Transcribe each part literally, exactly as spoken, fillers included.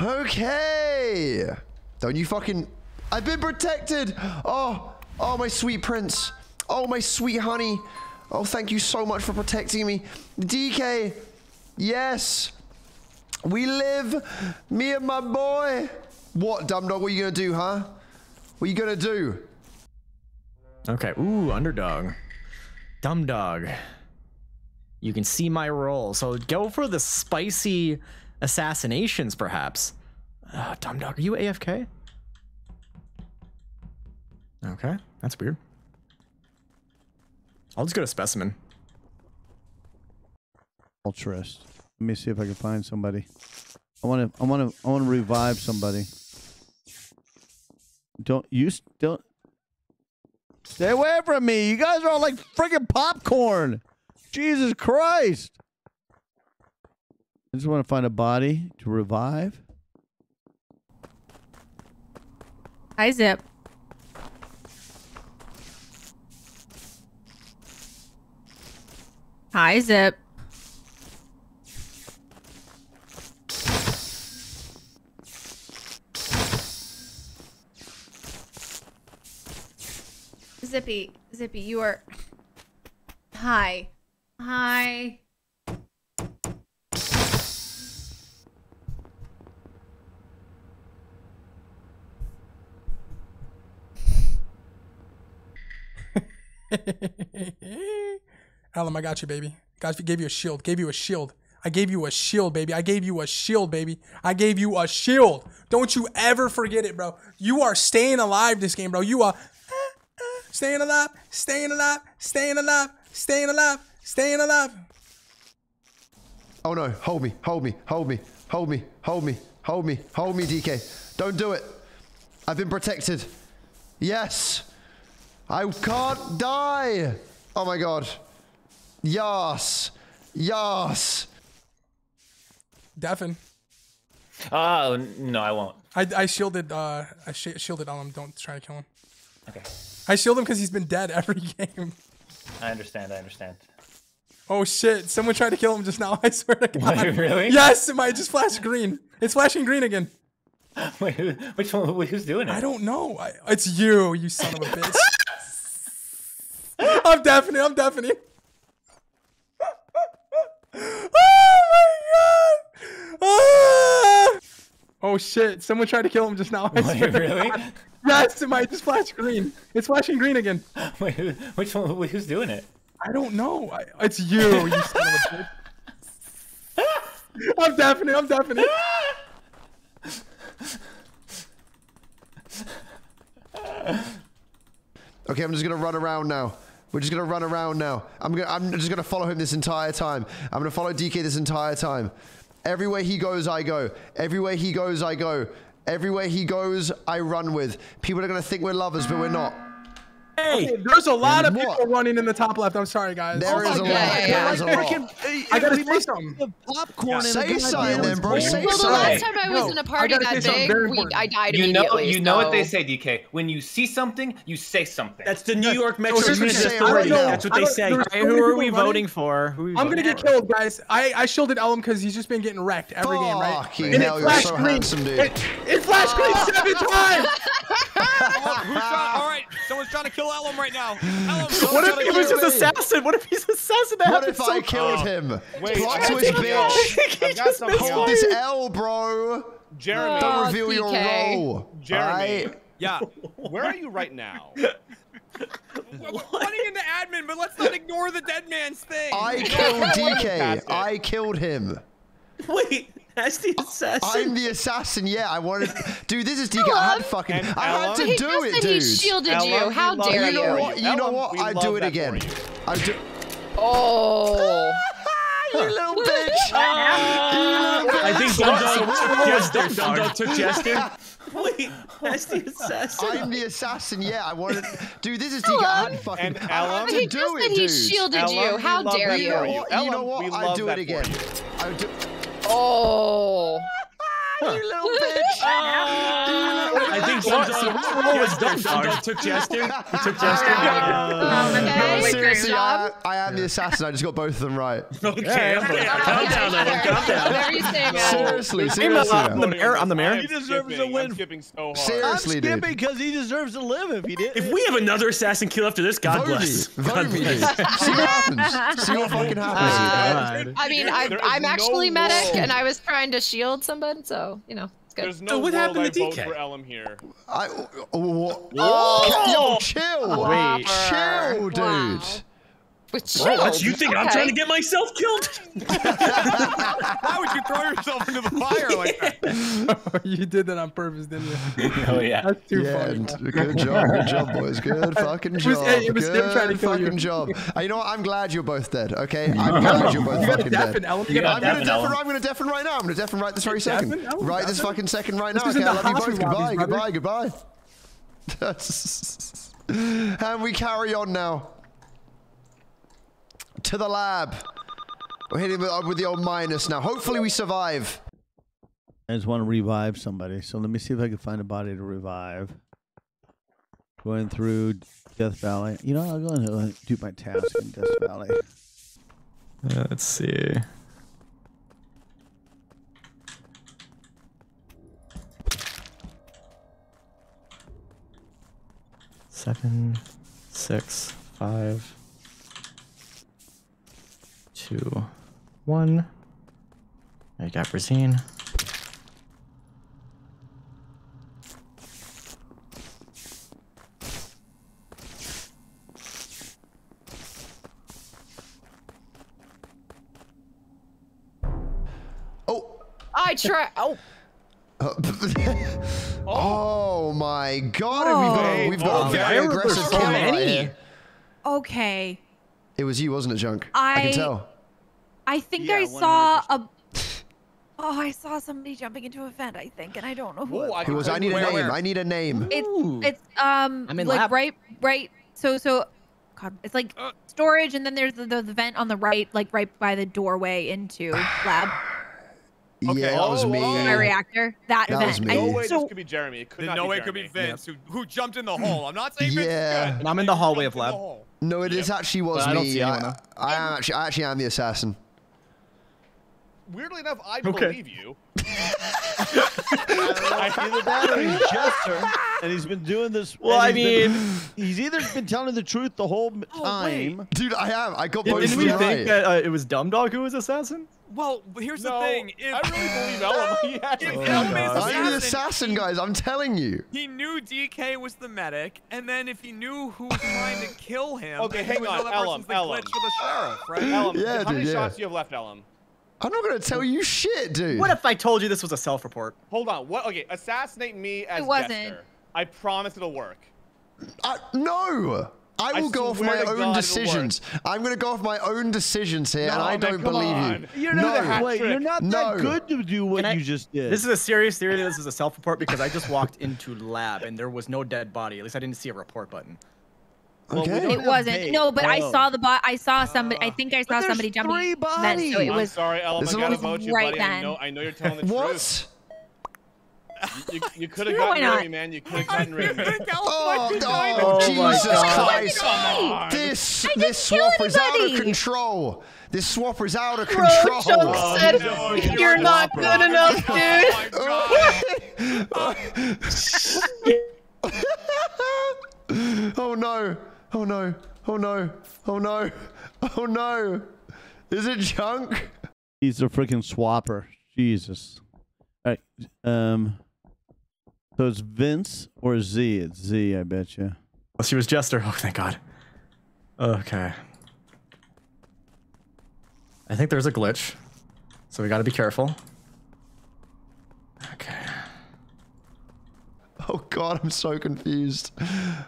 Okay. Don't you fucking... I've been protected. Oh, oh, my sweet prince. Oh, my sweet honey. Oh, thank you so much for protecting me. D K. Yes. We live. Me and my boy. What, Dumbdog? What are you going to do, huh? What are you going to do? Okay. Ooh, underdog. Dumbdog. You can see my role. So go for the spicy assassinations, perhaps. Uh, Dumbdog, are you A F K? Okay, that's weird. I'll just go to specimen. I'll trust. Let me see if I can find somebody. I want to. I want to. I want to revive somebody. Don't you don't. Stay away from me! You guys are all like freaking popcorn. Jesus Christ! I just want to find a body to revive. Hi, Zip. Hi, Zip. Zippy, Zippy, you are... Hi. Hi. Ellum, I got you, baby. Guys, gave you a shield. Gave you a shield. I gave you a shield, baby. I gave you a shield, baby. I gave you a shield. Don't you ever forget it, bro. You are staying alive this game, bro. You are staying alive, staying alive, staying alive, staying alive, staying alive. Oh no, hold me, hold me, hold me, hold me, hold me, hold me, hold me, D K. Don't do it. I've been protected. Yes. I can't die. Oh my god. Yas. Yas. Deafen. Oh, uh, no, I won't. I, I shielded, uh, I sh shielded on him. Don't try to kill him. Okay. I shield him because he's been dead every game. I understand, I understand. Oh shit, someone tried to kill him just now, I swear to god. Wait, really? Yes, it might just flash green. It's flashing green again. Wait, who, which one, who's doing it? I don't know. I, it's you, you son of a bitch. I'm deafening, I'm deafening. Oh my god! Ah! Oh shit, someone tried to kill him just now. I Wait, really? Yes, it might just flash green. It's flashing green again. Wait, who, which one, who's doing it? I don't know. I, it's you, you son of a bitch. I'm deafening, I'm deafening. Okay, I'm just gonna run around now. We're just gonna run around now. I'm gonna. I'm just gonna follow him this entire time. I'm gonna follow D K this entire time. Everywhere he goes, I go. Everywhere he goes, I go. Everywhere he goes, I run with. People are gonna think we're lovers, but we're not. Hey, okay, there's a lot of people running in the top left. I'm sorry, guys. There is a lot. There is a lot. I gotta say something. Popcorn. Say something, then, bro. Say something. Well, the last time I was in a party that big, I died immediately. You know what they say, D K? When you see something, you say something. That's the New York Metro News Authority. That's what they say. Who are we voting for? I'm gonna get killed, guys. I I shielded Ellum because he's just been getting wrecked every game, right? Fucking hell, you're so handsome, dude. It flashed green seven times. Who shot? All right, someone's trying to kill Ellum right now. Ellum, what if he was just assassin? What if he's assassin? That what if so I killed him? Wait, plot twist, bitch. I've got some. Hold this L, bro. Jeremy, oh, don't reveal D K. Your role. Jeremy, right? Yeah. Where are you right now? We're running into admin, but let's not ignore the dead man's thing. I killed D K. I killed him. Wait. That's the assassin. I'm the assassin. Yeah, I wanted. Dude, this is D K. I had fucking. And I had to he do just it, dude. He shielded Ellum, you. How dare you? Know what, you Ellum, know what? I do it again. I do. Oh. You little bitch. Oh. You little bitch. I think Dumbdog took Jester. Wait, that's the assassin. I'm the assassin. Yeah, I wanted. Dude, this is D K. I had fucking. I had to do it, dude. He shielded you. How dare you? You know what? I do it again. I do. Oh. You little bitch. Uh, you little I think Dumbdog took Jester. He took Jester. No, seriously, I am the assassin. I just got both of them right. Okay, calm down, Ellum. Calm down. Seriously, seriously. I'm the mayor. I'm the mayor. He deserves a win. Seriously, dude. Because he deserves to live if he did. If we have another assassin kill after this, God bless. Vote me, dude. See what happens. See what fucking happens. I mean, I'm actually medic, and I was trying to shield somebody, so you know. There's no so what happened I to D K? Vote for Ellum here. I, oh, oh, oh, yo, chill. Wait. Chill, dude. Wow. Bro, what, you think okay. I'm trying to get myself killed? Why would you throw yourself into the fire like that? You did that on purpose, didn't you? Oh, yeah. That's too yeah, funny. Good job, good job, boys. Good fucking job. It was, it was good trying to fucking you. job. Uh, you know what? I'm glad you're both dead, okay? I'm glad you're both you fucking dead. I'm gonna deafen, I'm gonna deafen right now. I'm gonna deafen right this very second. Deafen? Right this fucking second right this now. Okay, I love you both. Goodbye, goodbye, goodbye. And we carry on now. To the lab. We're hitting with, uh, with the old minus now. Hopefully we survive. I just want to revive somebody. So let me see if I can find a body to revive. Going through Death Valley. You know, I'll go and do my task in Death Valley. Uh, let's see. Seven, six, five. Two, one. I got Brazine. Oh! I try. Oh! Oh my God! Oh. We've got, we've got oh, a very aggressive so many. Okay. It was you, wasn't it, Junk? I, I can tell. I think yeah, I saw a. Oh, I saw somebody jumping into a vent. I think, and I don't know who. Ooh, it was. I, I need where, a name. Where? I need a name. It's it's um like lab. right right. So so, God, it's like uh, storage, and then there's the, the the vent on the right, like right by the doorway into lab. Okay. Yeah, that was me. Oh, my reactor. That, that event. Was me. No way so, this could be Jeremy. It could not no be way it could be Vince, yeah. who, who jumped in the hole. I'm not saying Vince yeah. is good. I'm in the hallway of lab. No, it yep. is actually was but me. I, I, I, am actually, I actually am the assassin. Weirdly enough, I okay. believe you. I don't know, either that or he's Jester, and he's been doing this. Well, I mean, been, he's either been telling the truth the whole oh, time. Wait. Dude, I have. I got both. Didn't we right. think that uh, it was Dumbdog who was assassin? Well, here's no, the thing. If, I really believe Ellum. He actually oh, Ellum is assassin. I'm the assassin, guys. I'm telling you. He knew D K was the medic, and then if he knew who was trying to kill him, okay, hang on, Ellum, Ellum, for the sheriff, right? Ellum, yeah, how dude, many yeah. shots do you have left, Ellum? I'm not gonna tell you shit, dude. What if I told you this was a self-report? Hold on. What? Okay, assassinate me as. It wasn't. Jester. I promise it'll work. I, no. I will I go off my own God, decisions. I'm going to go off my own decisions here, no, and I man, don't believe on. you. You're not, no. that, Wait, you're not no. that good to do what I, you just did. This is a serious theory that this is a self-report because I just walked into lab and there was no dead body. At least I didn't see a report button. Okay. Well, it wasn't. Paid. No, but oh. I saw the bot. I saw somebody. I think I saw somebody jumping. Three bodies. So it was, I'm sorry, Ellum. I got to vote you, buddy. I know, I know you're telling the what? truth. You, you could have gotten rid of me, man. You could have gotten rid of me. Oh, oh, oh Jesus Christ. Christ. This, this swapper is out of control. This swapper is out of control. Oh, said, no, you're, you're not good enough, dude. Oh, no. Oh, no. Oh, no. Oh, no. Oh, no. Is it Junk? He's a freaking swapper. Jesus. All right. Um... So it's Vince or Z? It's Z, I bet you. Oh, she was Jester. Oh, thank God. Okay. I think there's a glitch, so we got to be careful. Okay. Oh God, I'm so confused.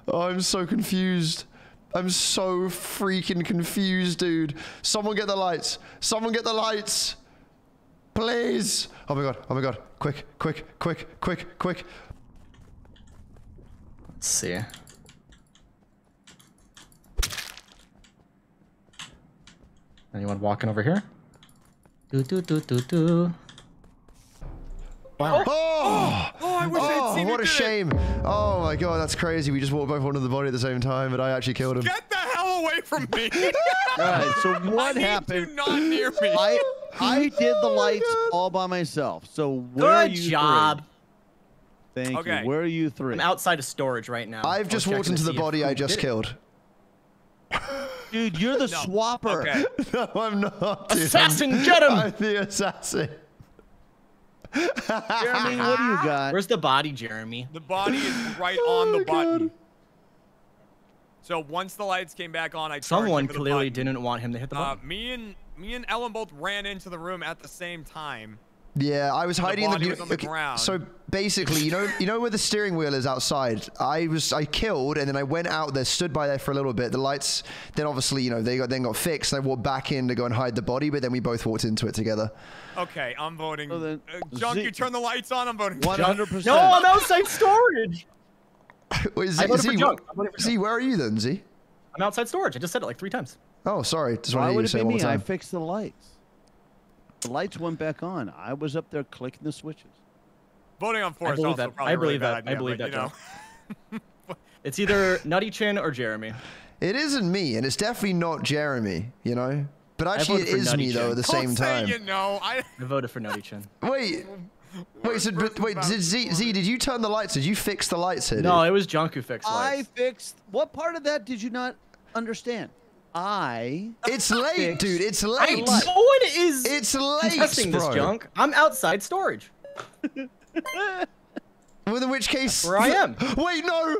Oh, I'm so confused. I'm so freaking confused, dude. Someone get the lights. Someone get the lights, please. Oh my God. Oh my God. Quick! Quick! Quick! Quick! Quick! Let's see. Anyone walking over here? Do do do do do. Wow! Oh! Oh! oh I wish oh. I'd Oh, what a shame. It. Oh my God, that's crazy. We just walked both onto the body at the same time, and I actually killed him. Get the hell away from me. All right, so what I happened? You not near me. I, I did the lights oh all by myself. So where Good are you job. Three? Thank okay. you. Where are you three? I'm outside of storage right now. I've just walked into the body I just killed. Dude, you're the no. swapper. Okay. No, I'm not, dude. Assassin, get him! I'm the assassin. Jeremy, what do you got? Where's the body, Jeremy? The body is right oh on the button. God. So once the lights came back on, I Someone for the clearly button. didn't want him to hit the button. Uh, me and me and Ellum both ran into the room at the same time. Yeah, I was and hiding the body in the, was on the okay, ground. So basically, you know, you know where the steering wheel is outside. I was, I killed, and then I went out there, stood by there for a little bit. The lights, then obviously, you know, they got then got fixed. And I walked back in to go and hide the body, but then we both walked into it together. Okay, I'm voting. So then, uh, Junk, Z you turn the lights on. I'm voting. One hundred percent. No, I'm outside storage. Wait, Z, I voted for Junk. I voted for Z, Junk. Where are you then, Z? I'm outside storage. I just said it like three times. Oh, sorry. Just Why would it be me? I fixed the lights. The lights went back on. I was up there clicking the switches. Voting on four is also that. probably I believe really that. Bad idea, I believe but, that. You know. It's either Nutty Chin or Jeremy. It isn't me, and it's definitely not Jeremy. You know, but actually it is me though. At the same time. You know, I... I voted for Nutty Chin. Wait, wait. So, but, wait, did Z, Z, did you turn the lights? Did you fix the lights here? No, dude? It was Junk who fixed lights. I fixed. What part of that did you not understand? I. It's late, dude. It's late. No one is. It's late. Testing this Junk. I'm outside storage. Well, in which case, where I am. Wait, no.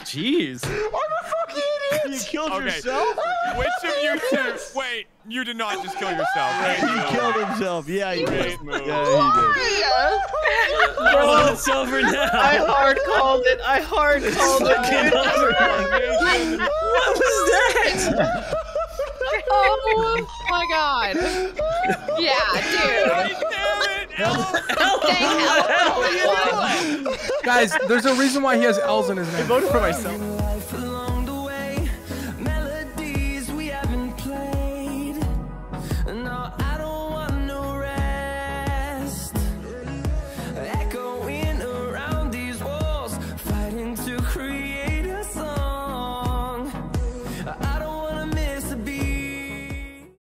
Jeez. I'm a fucking idiot. You killed okay. yourself. Which of you two? Wait, you did not just kill yourself. Right? He no. killed himself. Yeah, he did. Yeah, he did. You're on silver now. I hard called it. I hard called it. Dude. What was that? Oh my God. Yeah, dude. Damn it. Guys, there's a reason why he has L's in his name. I voted for myself. Melodies we haven't played. No, I don't